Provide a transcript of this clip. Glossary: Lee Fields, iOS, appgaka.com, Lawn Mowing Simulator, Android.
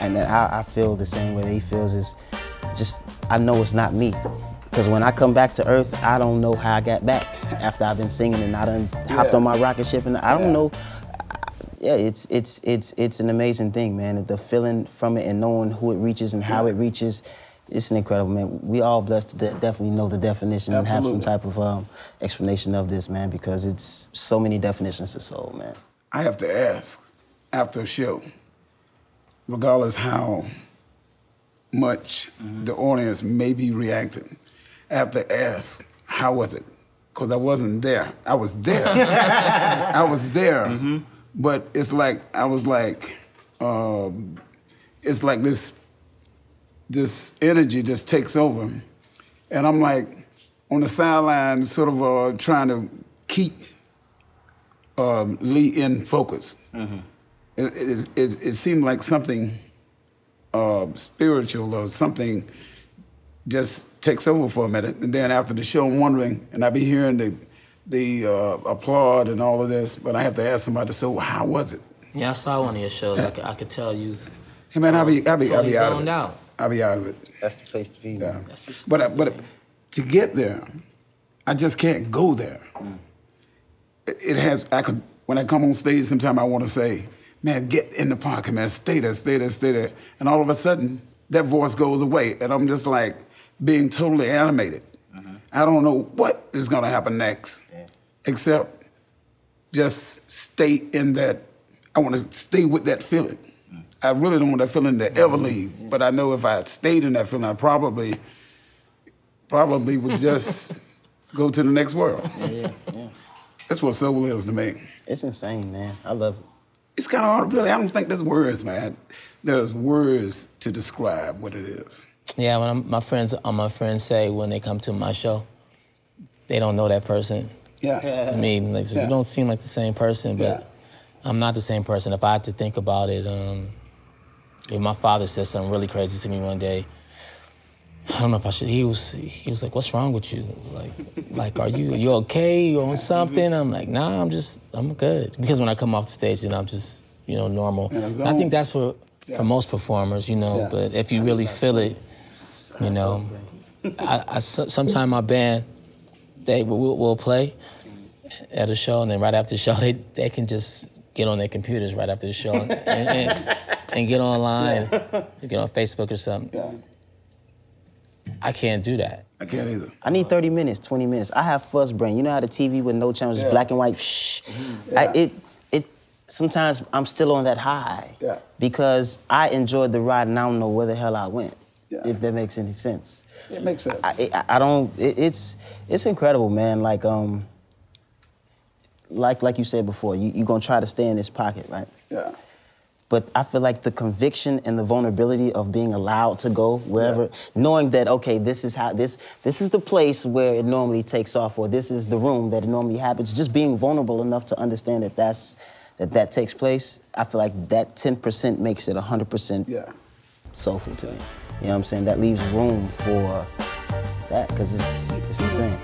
And I feel the same way he feels. Is just, I know it's not me. Because when I come back to Earth, I don't know how I got back after I've been singing and I done hopped on my rocket ship and I don't know. Yeah, it's an amazing thing, man. The feeling from it and knowing who it reaches and how it reaches, it's an incredible, man. We all blessed to definitely know the definition and have some type of explanation of this, man, because it's so many definitions to soul, man. I have to ask, after a show, regardless how much the audience may be reacting, I have to ask, how was it? Because I wasn't there. I was there. I was there. But it's like, I was like, it's like this energy just takes over. And I'm like on the sideline, sort of trying to keep Lee in focus. It seemed like something spiritual or something just takes over for a minute. And then after the show, I'm wondering, and I be hearing the applaud and all of this, but I have to ask somebody, so how was it? Yeah, I saw one of your shows. I could tell you was hey, man, I be out of it. I be out of it. That's the place to be, man. That's but to get there, I just can't go there. It has, when I come on stage, sometimes I want to say, man, get in the pocket, man, stay there, stay there, stay there. And all of a sudden, that voice goes away, and I'm just like being totally animated. I don't know what is going to happen next, except just stay in that, I want to stay with that feeling. I really don't want that feeling to ever leave, but I know if I had stayed in that feeling, I probably would just go to the next world. That's what soul is to me. It's insane, man. I love it. It's kind of hard, really. I don't think there's words, man. There's words to describe what it is. Yeah, when my friends say when they come to my show, they don't know that person. I mean, like, so you don't seem like the same person, but I'm not the same person. If I had to think about it, if my father said something really crazy to me one day, I don't know if I should. He was like, "What's wrong with you? Like, are you okay? You on something?" I'm like, "Nah, I'm good." Because when I come off the stage, then I'm just, you know, normal. And I think that's for most performers, you know. But if you really feel it. You know, sometimes my band, we'll play at a show, and then right after the show, they can just get on their computers right after the show and get online, get on Facebook or something. I can't do that. I can't either. I need 30 minutes, 20 minutes. I have fuzz brain. You know how the TV with no channels, black and white, sometimes I'm still on that high because I enjoyed the ride and I don't know where the hell I went. If that makes any sense. It makes sense. I don't, it's incredible, man. Like, like you said before, you're gonna try to stay in this pocket, right? But I feel like the conviction and the vulnerability of being allowed to go wherever, knowing that, okay, this is how, this is the place where it normally takes off, or this is the room that it normally happens, just being vulnerable enough to understand that that takes place, I feel like that 10% makes it 100% soulful to me. You know what I'm saying? That leaves room for that, because it's insane.